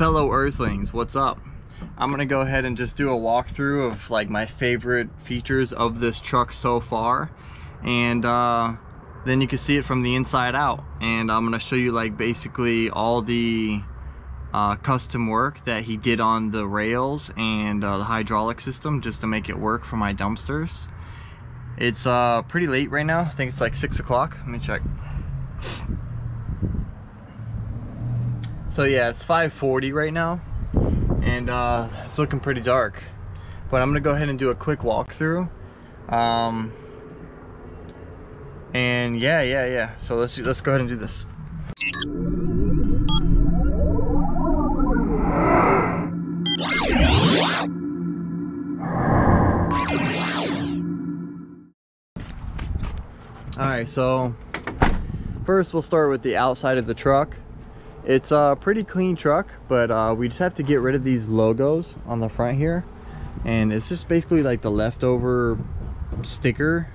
Fellow earthlings, what's up? I'm gonna go ahead and just do a walkthrough of like my favorite features of this truck so far, and then you can see it from the inside out. And I'm gonna show you like basically all the custom work that he did on the rails and the hydraulic system just to make it work for my dumpsters. It's pretty late right now. I think it's like 6 o'clock. Let me check. So yeah, it's 5:40 right now, and it's looking pretty dark, but I'm gonna go ahead and do a quick walkthrough. And yeah, so let's go ahead and do this. Alright, so first we'll start with the outside of the truck. It's a pretty clean truck, but we just have to get rid of these logos on the front here, and it's just basically like the leftover sticker.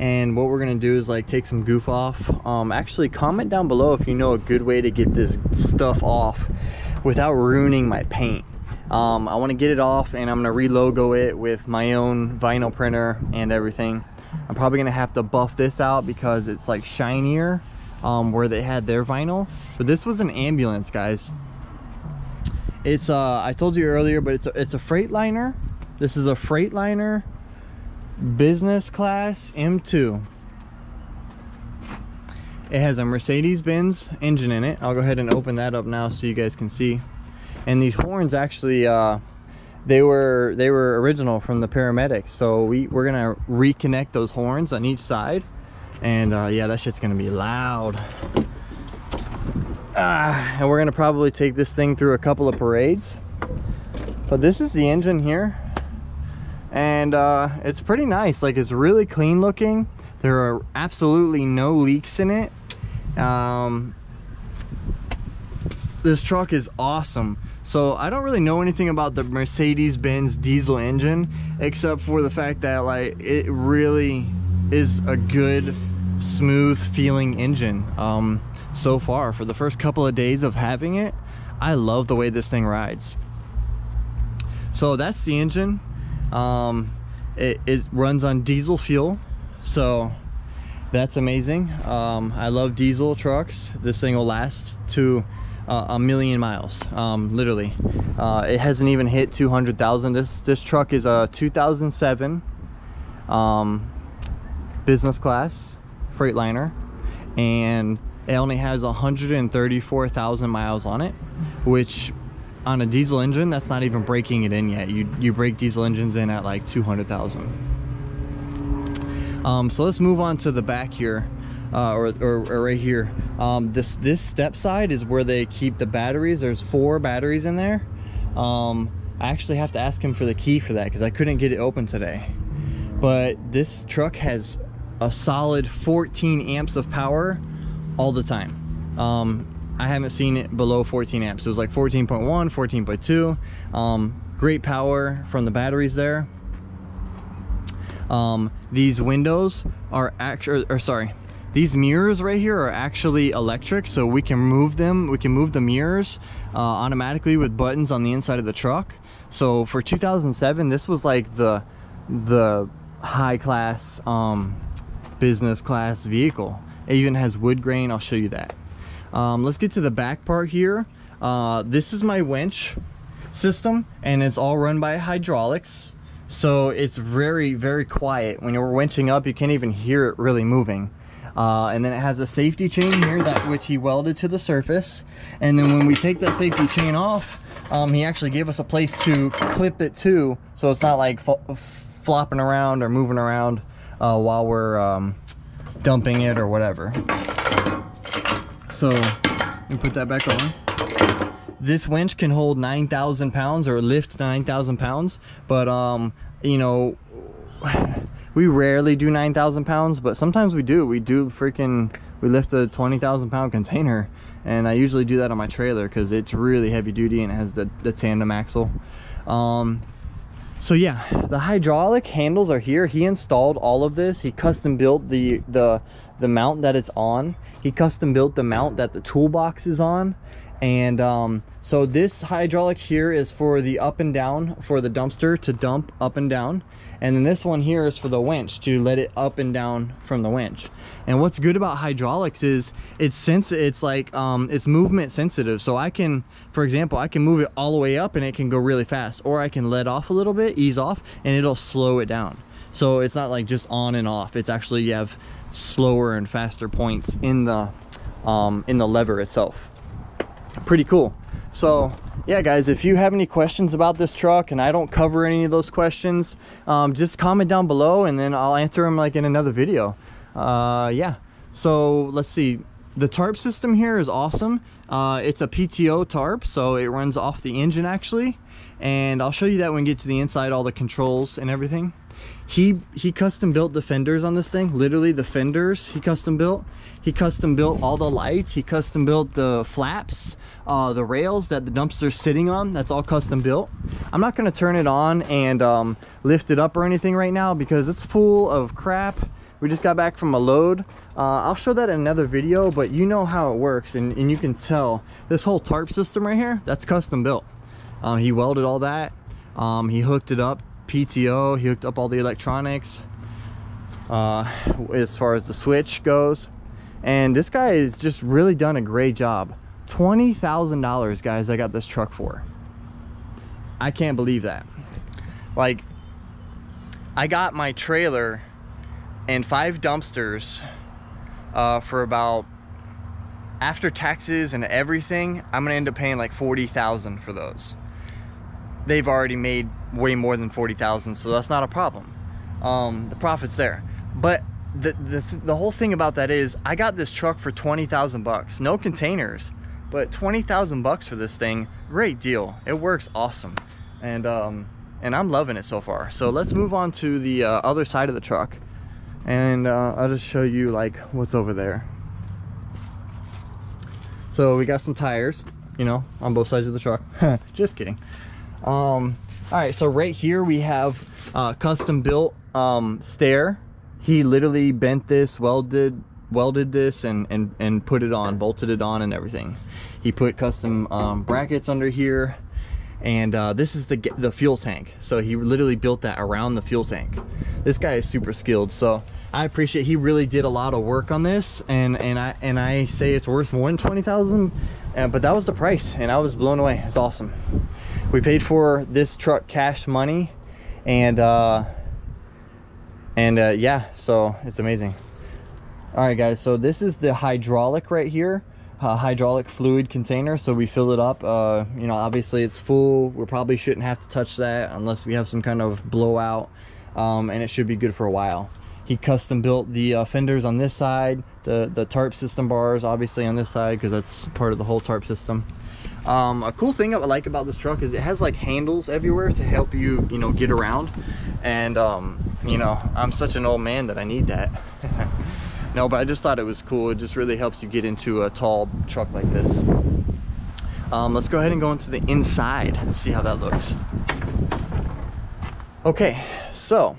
And what we're gonna do is like take some goof off. Actually, comment down below if you know a good way to get this stuff off without ruining my paint. I want to get it off, and I'm gonna re-logo it with my own vinyl printer and everything. I'm probably gonna have to buff this out because it's like shinier where they had their vinyl. But this was an ambulance, guys. It's I told you earlier, but it's a Freightliner. This is a Freightliner Business Class M2. It has a Mercedes-Benz engine in it. I'll go ahead and open that up now so you guys can see. And these horns actually, they were original from the paramedics. So we're gonna reconnect those horns on each side. And yeah, that shit's gonna be loud. And we're gonna probably take this thing through a couple of parades. But this is the engine here. And it's pretty nice. Like, it's really clean looking. There are absolutely no leaks in it. This truck is awesome. So I don't really know anything about the Mercedes-Benz diesel engine, except for the fact that like it really is a good, smooth feeling engine. So far, for the first couple of days of having it, I love the way this thing rides. So that's the engine. It runs on diesel fuel, so that's amazing. I love diesel trucks. This thing will last to a million miles, literally. It hasn't even hit 200,000. This truck is a 2007 Business Class Freightliner, and it only has 134,000 miles on it, which on a diesel engine, that's not even breaking it in yet. You break diesel engines in at like 200,000. So let's move on to the back here, or right here. This step side is where they keep the batteries. There's 4 batteries in there. I actually have to ask him for the key for that because I couldn't get it open today. But this truck has a solid 14 amps of power all the time. I haven't seen it below 14 amps. It was like 14.1, 14.2. Great power from the batteries there. These windows are actually, or sorry, these mirrors right here are actually electric, so we can move them. We can move the mirrors automatically with buttons on the inside of the truck. So for 2007, this was like the high class business class vehicle. It even has wood grain. I'll show you that. Let's get to the back part here. This is my winch system, and it's all run by hydraulics, so it's very, very quiet. When you're winching up, you can't even hear it really moving. And then it has a safety chain here, that which he welded to the surface. And then when we take that safety chain off, he actually gave us a place to clip it to, so it's not like flopping around or moving around while we're dumping it or whatever. So let me put that back on. This winch can hold 9,000 pounds or lift 9,000 pounds, but you know, we rarely do 9,000 pounds, but sometimes we do. We lift a 20,000 pound container, and I usually do that on my trailer because it's really heavy duty and it has the tandem axle. So yeah, the hydraulic handles are here. He installed all of this. He custom built the mount that it's on. He custom built the mount that the toolbox is on. And so this hydraulic here is for the up and down, for the dumpster to dump up and down. And then this one here is for the winch to let it up and down from the winch. And what's good about hydraulics is it's movement sensitive. So I can, for example, I can move it all the way up and it can go really fast, or I can let off a little bit, ease off, and it'll slow it down. So it's not like just on and off. It's actually, you have slower and faster points in the lever itself. Pretty cool. So yeah, guys, if you have any questions about this truck and I don't cover any of those questions, just comment down below and then I'll answer them like in another video. Yeah, so let's see. The tarp system here is awesome. It's a PTO tarp, so it runs off the engine actually, and I'll show you that when we get to the inside, all the controls and everything. He custom built the fenders on this thing. Literally the fenders he custom built. He custom built all the lights. He custom built the flaps, the rails that the dumpster's sitting on. That's all custom built. I'm not gonna turn it on and lift it up or anything right now because it's full of crap. We just got back from a load. I'll show that in another video, but you know how it works, and you can tell this whole tarp system right here, that's custom built. He welded all that. He hooked it up, PTO, he hooked up all the electronics as far as the switch goes. And this guy has just really done a great job. $20,000, guys, I got this truck for. I can't believe that. Like, I got my trailer and 5 dumpsters for about, after taxes and everything, I'm gonna end up paying like $40,000 for those. They've already made way more than $40,000, so that's not a problem. The profit's there. But the whole thing about that is, I got this truck for 20,000 bucks, no containers, but 20,000 bucks for this thing. Great deal. It works awesome, and I'm loving it so far. So let's move on to the other side of the truck. And I'll just show you like what's over there. So we got some tires, you know, on both sides of the truck. Just kidding. All right, so right here we have custom built stair. He literally bent this, welded this, and put it on, bolted it on and everything. He put custom brackets under here, and this is the fuel tank. So he literally built that around the fuel tank. This guy is super skilled, so I appreciate, he really did a lot of work on this, and I say it's worth more than $20,000, but that was the price, and I was blown away. It's awesome. We paid for this truck cash money, and yeah, so it's amazing. All right, guys, so this is the hydraulic right here. Hydraulic fluid container, so we fill it up. You know, obviously it's full. We probably shouldn't have to touch that unless we have some kind of blowout. And it should be good for a while. He custom built the fenders on this side, the tarp system bars obviously on this side because that's part of the whole tarp system. A cool thing I like about this truck is it has like handles everywhere to help you, you know, get around. And you know, I'm such an old man that I need that. No, but I just thought it was cool. It just really helps you get into a tall truck like this. Let's go ahead and go into the inside and see how that looks. Okay, so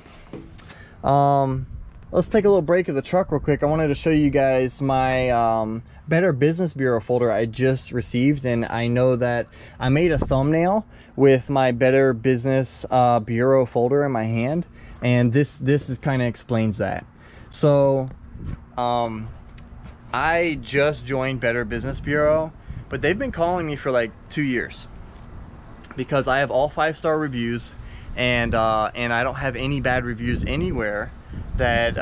let's take a little break of the truck real quick. I wanted to show you guys my Better Business Bureau folder I just received, and I know that I made a thumbnail with my Better Business Bureau folder in my hand, and this is kind of explains that. So I just joined Better Business Bureau, but they've been calling me for like 2 years because I have all 5-star reviews. And I don't have any bad reviews anywhere. That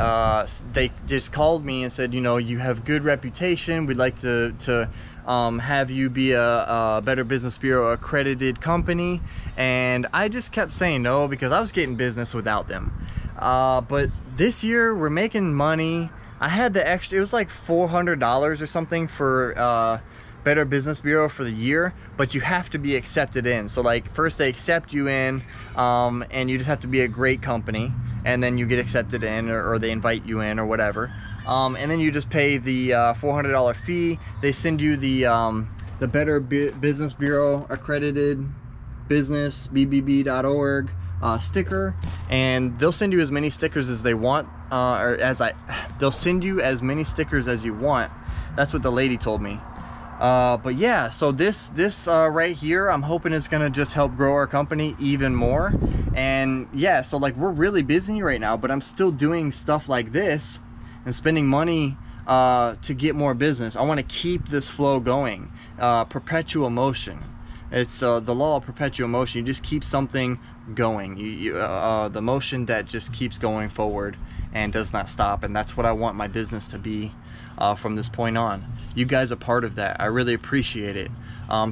they just called me and said, you know, you have good reputation. We'd like to have you be a Better Business Bureau accredited company. And I just kept saying no because I was getting business without them. But this year we're making money. I had the extra, it was like $400 or something for Better Business Bureau for the year, but you have to be accepted in. So like first they accept you in, and you just have to be a great company, and then you get accepted in, or they invite you in or whatever, and then you just pay the $400 fee. They send you the Better Business Bureau accredited business, bbb.org sticker, and they'll send you as many stickers as they want, they'll send you as many stickers as you want. That's what the lady told me. But yeah, so this right here, I'm hoping it's gonna just help grow our company even more. And yeah, so like we're really busy right now, but I'm still doing stuff like this and spending money to get more business. I want to keep this flow going. Perpetual motion. It's the law of perpetual motion. You just keep something going. The motion that just keeps going forward and does not stop. And that's what I want my business to be from this point on. You guys are part of that. I really appreciate it.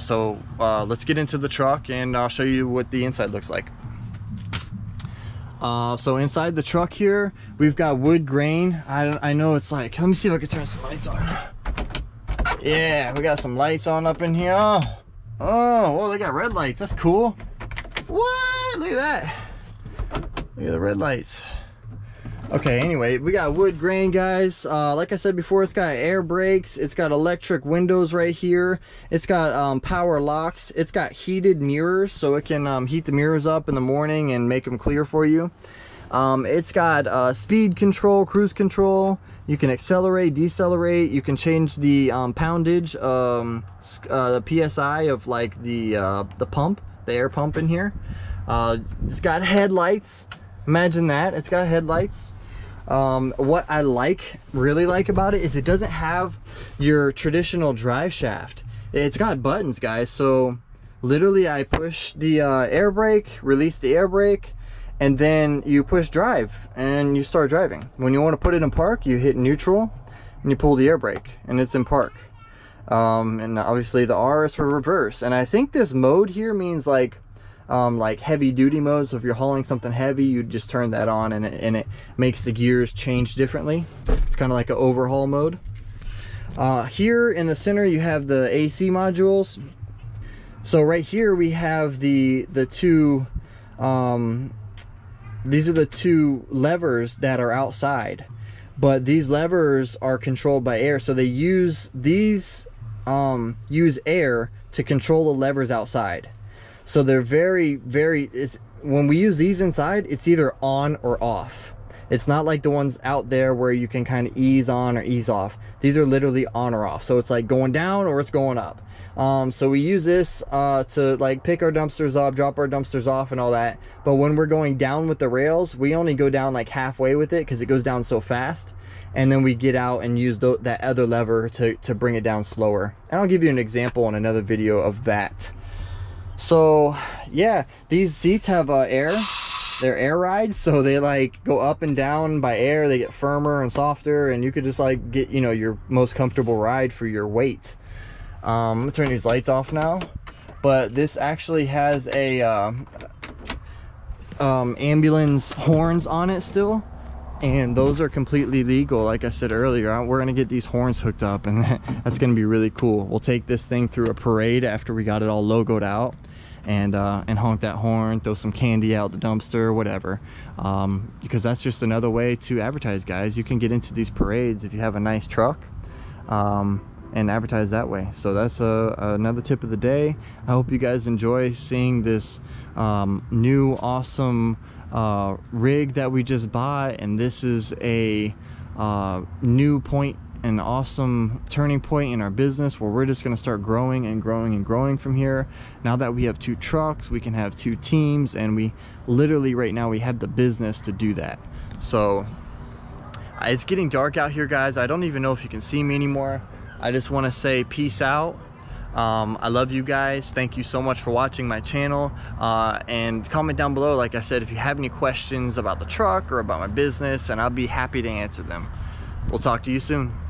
So let's get into the truck and I'll show you what the inside looks like. So inside the truck here, we've got wood grain. I know it's like, let me see if I can turn some lights on. Yeah, we got some lights on up in here. Oh, they got red lights. That's cool. What? Look at that. Look at the red lights. Okay, anyway, we got wood grain, guys. Like I said before, it's got air brakes. It's got electric windows right here. It's got power locks. It's got heated mirrors, so it can heat the mirrors up in the morning and make them clear for you. It's got speed control, cruise control. You can accelerate, decelerate. You can change the poundage, the PSI of like the pump, the air pump in here. It's got headlights. Imagine that. It's got headlights. What I really like about it is it doesn't have your traditional drive shaft. It's got buttons, guys. So literally, I push the air brake, release the air brake, and then you push drive and you start driving. When you want to put it in park, you hit neutral and you pull the air brake and it's in park. And obviously the R is for reverse. And I think this mode here means like heavy duty mode. So if you're hauling something heavy, you just turn that on and it makes the gears change differently. It's kind of like an overhaul mode. Here in the center, you have the AC modules. So right here we have the two, these are the two levers that are outside, but these levers are controlled by air. So they use these use air to control the levers outside. So they're very, very, it's when we use these inside, it's either on or off. It's not like the ones out there where you can kind of ease on or ease off. These are literally on or off. So it's like going down or it's going up. So we use this to like pick our dumpsters up, drop our dumpsters off and all that. But when we're going down with the rails, we only go down like halfway with it because it goes down so fast. And then we get out and use that other lever to bring it down slower. And I'll give you an example in another video of that. So yeah, these seats have air. They're air ride, so they like go up and down by air. They get firmer and softer, and you could just like get, you know, your most comfortable ride for your weight. I'm gonna turn these lights off now, but this actually has a ambulance horns on it still, and those are completely legal. Like I said earlier, we're gonna get these horns hooked up, and that's gonna be really cool. We'll take this thing through a parade after we got it all logoed out, and honk that horn, throw some candy out the dumpster, whatever, because that's just another way to advertise, guys. You can get into these parades if you have a nice truck, and advertise that way. So that's another tip of the day. I hope you guys enjoy seeing this new awesome rig that we just bought, and this is a new point, an awesome turning point in our business where we're just going to start growing and growing and growing from here. Now that we have two trucks, we can have two teams, and we literally right now we have the business to do that. So it's getting dark out here, guys. I don't even know if you can see me anymore. I just want to say peace out. I love you guys. Thank you so much for watching my channel, and comment down below, like I said, if you have any questions about the truck or about my business, and I'll be happy to answer them. We'll talk to you soon.